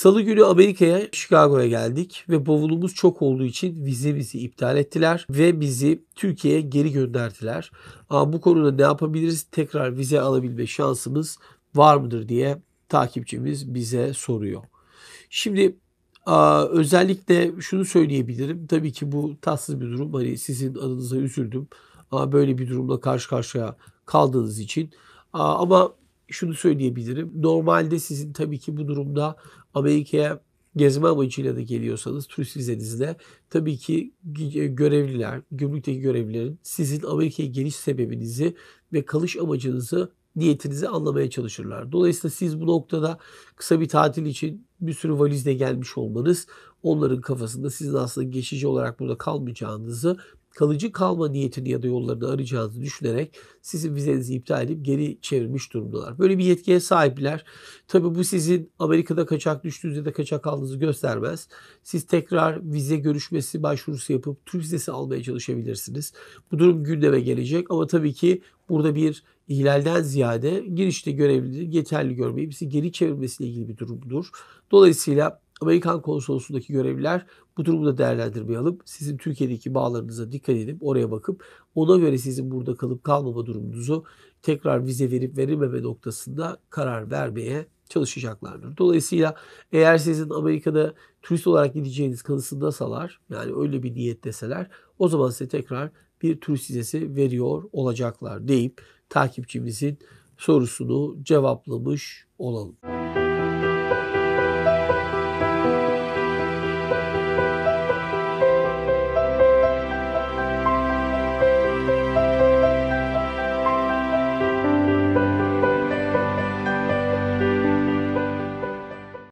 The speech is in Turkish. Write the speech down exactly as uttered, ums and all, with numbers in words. Salı günü Amerika'ya, Chicago'ya geldik ve bavulumuz çok olduğu için vizemizi iptal ettiler ve bizi Türkiye'ye geri gönderdiler. Ama bu konuda ne yapabiliriz? Tekrar vize alabilme şansımız var mıdır diye takipçimiz bize soruyor. Şimdi özellikle şunu söyleyebilirim. Tabii ki bu tatsız bir durum. Hani sizin adınıza üzüldüm. Ama böyle bir durumla karşı karşıya kaldığınız için. Ama şunu söyleyebilirim. Normalde sizin tabii ki bu durumda Amerika'ya gezme amacıyla da geliyorsanız turist vizenizle tabii ki görevliler, gümrükteki görevlilerin sizin Amerika'ya geliş sebebinizi ve kalış amacınızı, niyetinizi anlamaya çalışırlar. Dolayısıyla siz bu noktada kısa bir tatil için bir sürü valizle gelmiş olmanız onların kafasında sizin aslında geçici olarak burada kalmayacağınızı, kalıcı kalma niyetini ya da yollarını arayacağınızı düşünerek sizin vizenizi iptal edip geri çevirmiş durumdalar. Böyle bir yetkiye sahipler. Tabii bu sizin Amerika'da kaçak düştüğünüz ya da kaçak aldığınızı göstermez. Siz tekrar vize görüşmesi başvurusu yapıp Türk vizesi almaya çalışabilirsiniz. Bu durum gündeme gelecek ama tabii ki burada bir ihlalden ziyade girişte görevlileri yeterli görmeyip bizi geri çevirmesiyle ilgili bir durumdur. Dolayısıyla Amerikan konsolosluğundaki görevliler bu durumu da değerlendirmeye alıp sizin Türkiye'deki bağlarınıza dikkat edip oraya bakıp ona göre sizin burada kalıp kalmama durumunuzu tekrar vize verip verilmeme noktasında karar vermeye çalışacaklardır. Dolayısıyla eğer sizin Amerika'da turist olarak gideceğiniz kanısındasalar, yani öyle bir niyet deseler, o zaman size tekrar bir turist vizesi veriyor olacaklar deyip takipçimizin sorusunu cevaplamış olalım.